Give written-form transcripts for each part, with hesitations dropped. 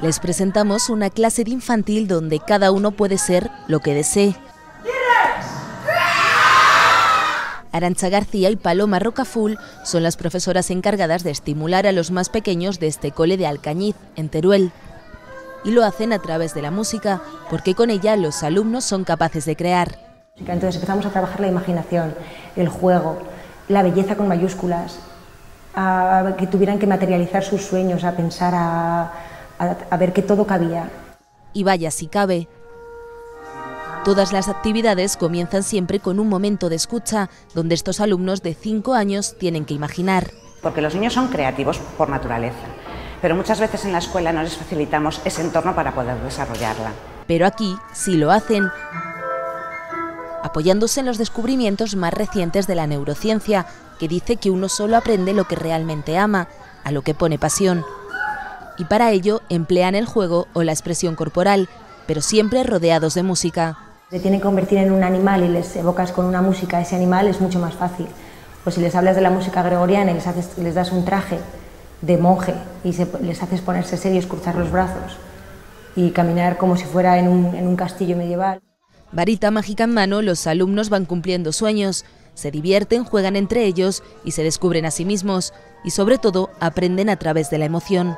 Les presentamos una clase de infantil donde cada uno puede ser lo que desee. Arancha García y Paloma Rocafull son las profesoras encargadas de estimular a los más pequeños de este cole de Alcañiz, en Teruel. Y lo hacen a través de la música, porque con ella los alumnos son capaces de crear. Entonces empezamos a trabajar la imaginación, el juego, la belleza con mayúsculas, a que tuvieran que materializar sus sueños, a pensar, a ver que todo cabía. Y vaya si cabe. Todas las actividades comienzan siempre con un momento de escucha, donde estos alumnos de 5 años tienen que imaginar. Porque los niños son creativos por naturaleza, pero muchas veces en la escuela no les facilitamos ese entorno para poder desarrollarla. Pero aquí sí lo hacen, apoyándose en los descubrimientos más recientes de la neurociencia, que dice que uno solo aprende lo que realmente ama, a lo que pone pasión. Y para ello emplean el juego o la expresión corporal, pero siempre rodeados de música. Se tienen que convertir en un animal y les evocas con una música a ese animal, es mucho más fácil. O si les hablas de la música gregoriana y les das un traje de monje y les haces ponerse serios, cruzar los brazos y caminar como si fuera en un castillo medieval. Varita mágica en mano, los alumnos van cumpliendo sueños, se divierten, juegan entre ellos y se descubren a sí mismos, y sobre todo aprenden a través de la emoción.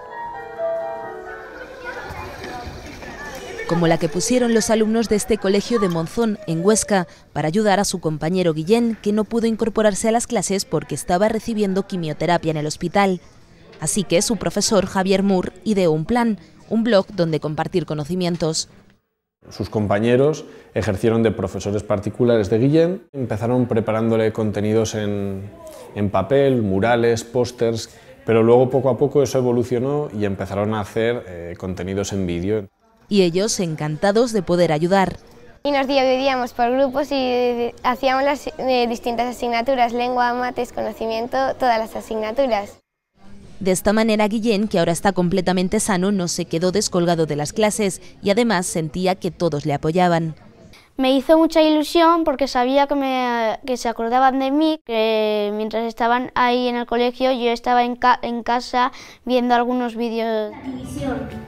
Como la que pusieron los alumnos de este colegio de Monzón, en Huesca, para ayudar a su compañero Guillén, que no pudo incorporarse a las clases porque estaba recibiendo quimioterapia en el hospital. Así que su profesor, Javier Mur, ideó un plan, un blog donde compartir conocimientos. Sus compañeros ejercieron de profesores particulares de Guillén, empezaron preparándole contenidos en papel, murales, pósters, pero luego poco a poco eso evolucionó y empezaron a hacer contenidos en vídeo. Y ellos encantados de poder ayudar. Y nos dividíamos por grupos y hacíamos las distintas asignaturas, lengua, mates, conocimiento, todas las asignaturas. De esta manera Guillén, que ahora está completamente sano, no se quedó descolgado de las clases y además sentía que todos le apoyaban. Me hizo mucha ilusión porque sabía que se acordaban de mí, que mientras estaban ahí en el colegio yo estaba en casa viendo algunos vídeos.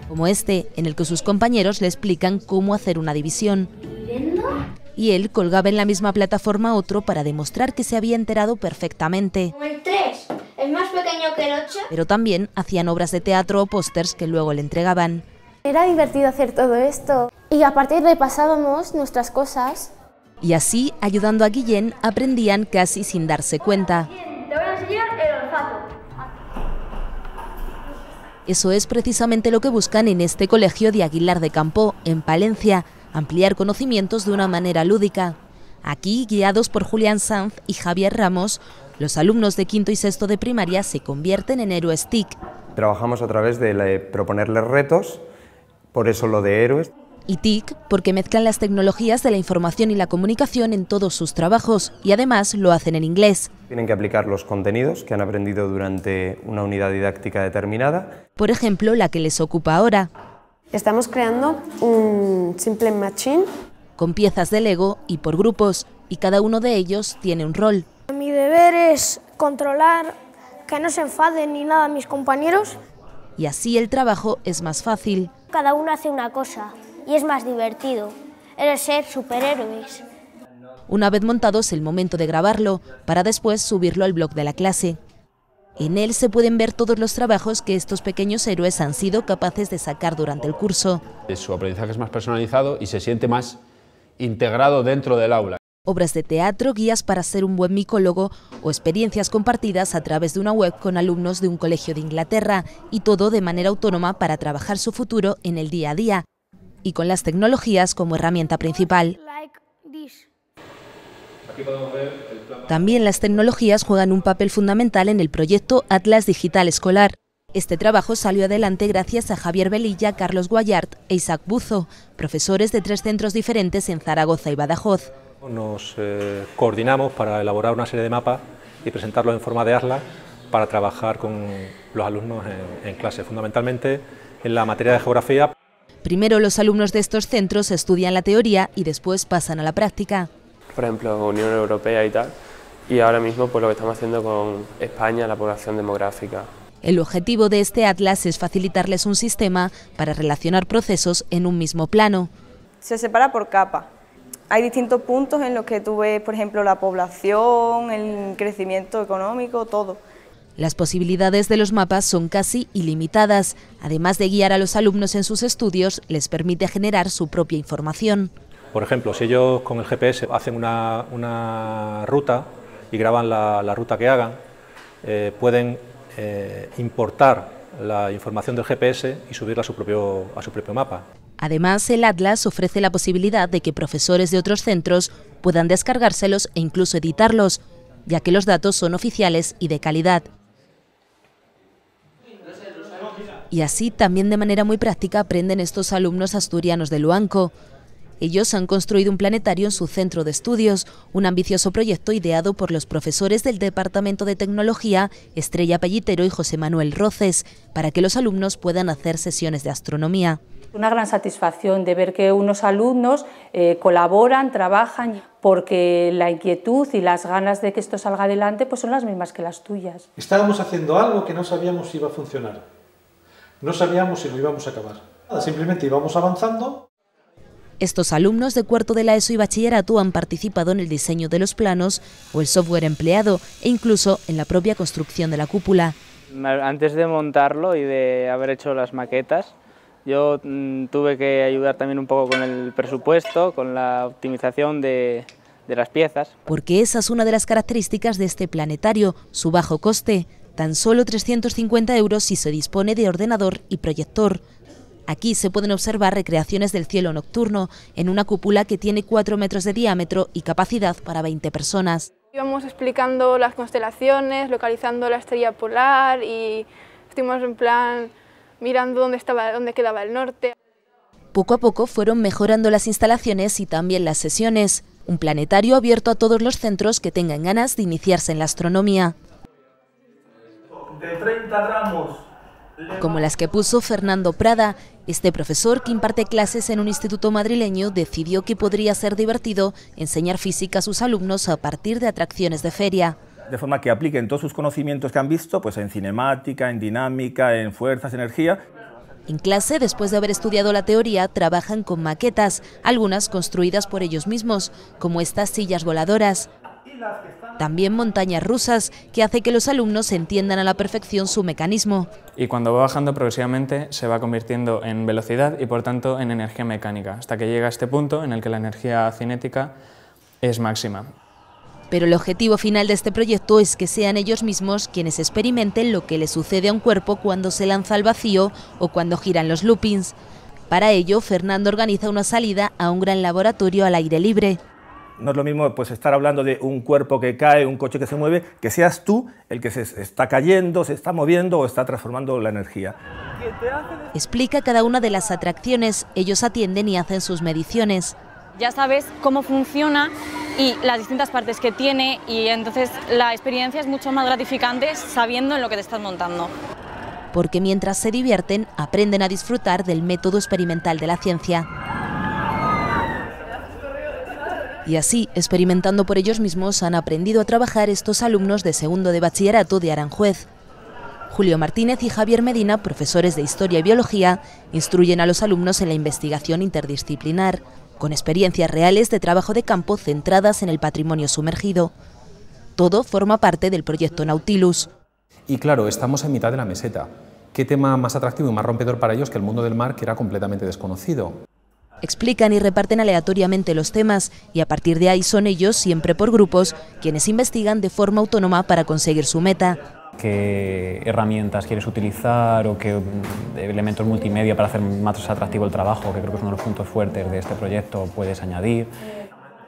Como este, en el que sus compañeros le explican cómo hacer una división. Y él colgaba en la misma plataforma otro para demostrar que se había enterado perfectamente. El 3 es más pequeño que el 8. Pero también hacían obras de teatro o pósters que luego le entregaban. Era divertido hacer todo esto. Y aparte repasábamos nuestras cosas. Y así, ayudando a Guillén, aprendían casi sin darse cuenta. Te voy a enseñar el olfato. Eso es precisamente lo que buscan en este colegio de Aguilar de Campoo, en Palencia, ampliar conocimientos de una manera lúdica. Aquí, guiados por Julián Sanz y Javier Ramos, los alumnos de quinto y sexto de primaria se convierten en héroes TIC. Trabajamos a través de proponerles retos, por eso lo de héroes. Y TIC, porque mezclan las tecnologías de la información y la comunicación en todos sus trabajos y además lo hacen en inglés. Tienen que aplicar los contenidos que han aprendido durante una unidad didáctica determinada. Por ejemplo, la que les ocupa ahora. Estamos creando un simple machine. Con piezas de Lego y por grupos, y cada uno de ellos tiene un rol. Mi deber es controlar que no se enfaden ni nada mis compañeros. Y así el trabajo es más fácil. Cada uno hace una cosa. Y es más divertido, el ser superhéroes. Una vez montado es el momento de grabarlo, para después subirlo al blog de la clase. En él se pueden ver todos los trabajos que estos pequeños héroes han sido capaces de sacar durante el curso. Su aprendizaje es más personalizado y se siente más integrado dentro del aula. Obras de teatro, guías para ser un buen micólogo o experiencias compartidas a través de una web con alumnos de un colegio de Inglaterra, y todo de manera autónoma para trabajar su futuro en el día a día, y con las tecnologías como herramienta principal. También las tecnologías juegan un papel fundamental en el proyecto Atlas Digital Escolar. Este trabajo salió adelante gracias a Javier Belilla, Carlos Guayart e Isaac Buzo, profesores de 3 centros diferentes en Zaragoza y Badajoz. Nos coordinamos para elaborar una serie de mapas y presentarlos en forma de atlas para trabajar con los alumnos en clase, fundamentalmente en la materia de geografía. Primero los alumnos de estos centros estudian la teoría y después pasan a la práctica. Por ejemplo, Unión Europea y tal, y ahora mismo pues lo que estamos haciendo con España, la población demográfica. El objetivo de este atlas es facilitarles un sistema para relacionar procesos en un mismo plano. Se separa por capa. Hay distintos puntos en los que tú ves, por ejemplo, la población, el crecimiento económico, todo. Las posibilidades de los mapas son casi ilimitadas. Además de guiar a los alumnos en sus estudios, les permite generar su propia información. Por ejemplo, si ellos con el GPS hacen una ruta y graban la ruta que hagan, pueden importar la información del GPS y subirla a su propio mapa. Además, el Atlas ofrece la posibilidad de que profesores de otros centros puedan descargárselos e incluso editarlos, ya que los datos son oficiales y de calidad. Y así, también de manera muy práctica, aprenden estos alumnos asturianos de Luanco. Ellos han construido un planetario en su centro de estudios, un ambicioso proyecto ideado por los profesores del Departamento de Tecnología, Estrella Pallitero y José Manuel Roces, para que los alumnos puedan hacer sesiones de astronomía. Una gran satisfacción de ver que unos alumnos colaboran, trabajan, porque la inquietud y las ganas de que esto salga adelante pues son las mismas que las tuyas. Estábamos haciendo algo que no sabíamos si iba a funcionar, no sabíamos si lo íbamos a acabar, simplemente íbamos avanzando. Estos alumnos de cuarto de la ESO y bachillerato han participado en el diseño de los planos o el software empleado e incluso en la propia construcción de la cúpula. Antes de montarlo y de haber hecho las maquetas, yo tuve que ayudar también un poco con el presupuesto, con la optimización de las piezas. Porque esa es una de las características de este planetario, su bajo coste. Tan solo 350 euros si se dispone de ordenador y proyector. Aquí se pueden observar recreaciones del cielo nocturno, en una cúpula que tiene 4 metros de diámetro y capacidad para 20 personas. Íbamos explicando las constelaciones, localizando la estrella polar y estuvimos en plan mirando dónde quedaba el norte. Poco a poco fueron mejorando las instalaciones y también las sesiones. Un planetario abierto a todos los centros que tengan ganas de iniciarse en la astronomía. De 30 gramos. Como las que puso Fernando Prada. Este profesor, que imparte clases en un instituto madrileño, decidió que podría ser divertido enseñar física a sus alumnos a partir de atracciones de feria. De forma que apliquen todos sus conocimientos que han visto, pues en cinemática, en dinámica, en fuerzas, energía. En clase, después de haber estudiado la teoría, trabajan con maquetas, algunas construidas por ellos mismos, como estas sillas voladoras. También montañas rusas, que hace que los alumnos entiendan a la perfección su mecanismo. Y cuando va bajando progresivamente se va convirtiendo en velocidad y por tanto en energía mecánica, hasta que llega a este punto en el que la energía cinética es máxima. Pero el objetivo final de este proyecto es que sean ellos mismos quienes experimenten lo que le sucede a un cuerpo cuando se lanza al vacío o cuando giran los loopings. Para ello, Fernando organiza una salida a un gran laboratorio al aire libre. No es lo mismo pues, estar hablando de un cuerpo que cae, un coche que se mueve, que seas tú el que se está cayendo, se está moviendo o está transformando la energía. Explica cada una de las atracciones, ellos atienden y hacen sus mediciones. Ya sabes cómo funciona y las distintas partes que tiene, y entonces la experiencia es mucho más gratificante sabiendo en lo que te estás montando. Porque mientras se divierten, aprenden a disfrutar del método experimental de la ciencia. Y así, experimentando por ellos mismos, han aprendido a trabajar estos alumnos de segundo de bachillerato de Aranjuez. Julio Martínez y Javier Medina, profesores de Historia y Biología, instruyen a los alumnos en la investigación interdisciplinar, con experiencias reales de trabajo de campo centradas en el patrimonio sumergido. Todo forma parte del proyecto Nautilus. Y claro, estamos en mitad de la meseta. ¿Qué tema más atractivo y más rompedor para ellos que el mundo del mar, que era completamente desconocido? Explican y reparten aleatoriamente los temas y a partir de ahí son ellos, siempre por grupos, quienes investigan de forma autónoma para conseguir su meta. ¿Qué herramientas quieres utilizar o qué elementos multimedia para hacer más atractivo el trabajo, que creo que es uno de los puntos fuertes de este proyecto, puedes añadir?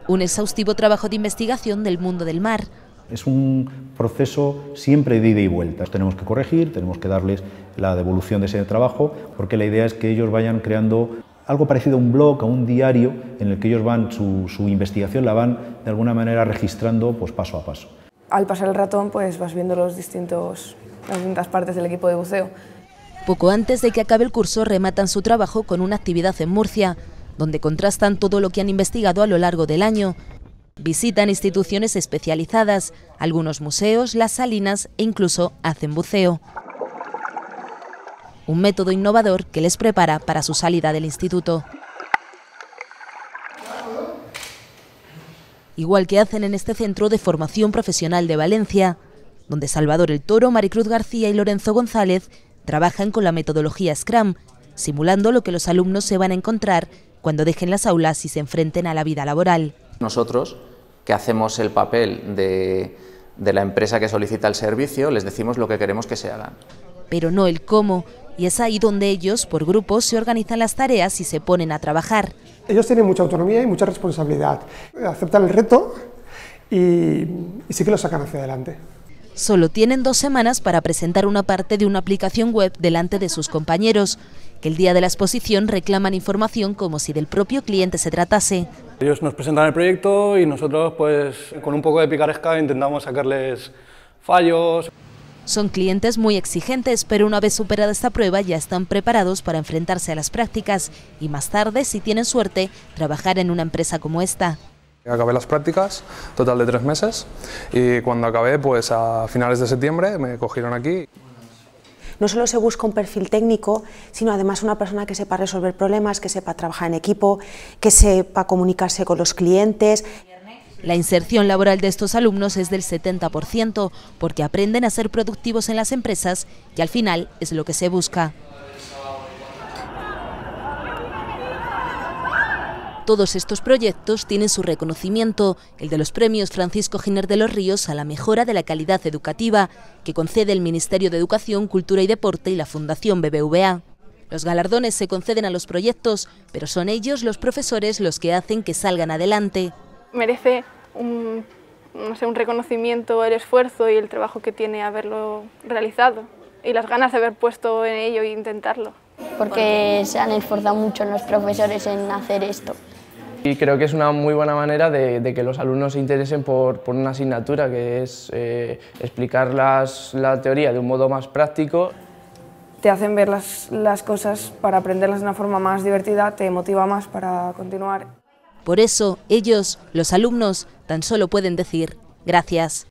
Un exhaustivo trabajo de investigación del mundo del mar. Es un proceso siempre de ida y vuelta. Tenemos que corregir, tenemos que darles la devolución de ese trabajo, porque la idea es que ellos vayan creando algo parecido a un blog, a un diario, en el que ellos van su investigación, la van de alguna manera registrando pues, paso a paso. Al pasar el ratón pues, vas viendo las distintas partes del equipo de buceo. Poco antes de que acabe el curso rematan su trabajo con una actividad en Murcia, donde contrastan todo lo que han investigado a lo largo del año. Visitan instituciones especializadas, algunos museos, las salinas e incluso hacen buceo. un método innovador que les prepara para su salida del instituto. Igual que hacen en este centro de formación profesional de Valencia, donde Salvador El Toro, Maricruz García y Lorenzo González trabajan con la metodología Scrum, simulando lo que los alumnos se van a encontrar cuando dejen las aulas y se enfrenten a la vida laboral. Nosotros, que hacemos el papel de la empresa que solicita el servicio, les decimos lo que queremos que se hagan. Pero no el cómo, y es ahí donde ellos, por grupos, se organizan las tareas y se ponen a trabajar. Ellos tienen mucha autonomía y mucha responsabilidad, aceptan el reto y sí que lo sacan hacia adelante. Solo tienen 2 semanas para presentar una parte de una aplicación web delante de sus compañeros, que el día de la exposición reclaman información como si del propio cliente se tratase. Ellos nos presentan el proyecto y nosotros, pues, con un poco de picaresca intentamos sacarles fallos. Son clientes muy exigentes, pero una vez superada esta prueba ya están preparados para enfrentarse a las prácticas y más tarde, si tienen suerte, trabajar en una empresa como esta. Acabé las prácticas, total de 3 meses, y cuando acabé, pues a finales de septiembre me cogieron aquí. No solo se busca un perfil técnico, sino además una persona que sepa resolver problemas, que sepa trabajar en equipo, que sepa comunicarse con los clientes. La inserción laboral de estos alumnos es del 70%, porque aprenden a ser productivos en las empresas y al final es lo que se busca. Todos estos proyectos tienen su reconocimiento, el de los premios Francisco Giner de los Ríos a la mejora de la calidad educativa, que concede el Ministerio de Educación, Cultura y Deporte y la Fundación BBVA. Los galardones se conceden a los proyectos, pero son ellos, los profesores, los que hacen que salgan adelante. Merece un reconocimiento el esfuerzo y el trabajo que tiene haberlo realizado y las ganas de haber puesto en ello e intentarlo. Porque se han esforzado mucho los profesores en hacer esto. Y creo que es una muy buena manera de que los alumnos se interesen por una asignatura, que es explicar la teoría de un modo más práctico. Te hacen ver las cosas para aprenderlas de una forma más divertida, te motiva más para continuar. Por eso, ellos, los alumnos, tan solo pueden decir gracias.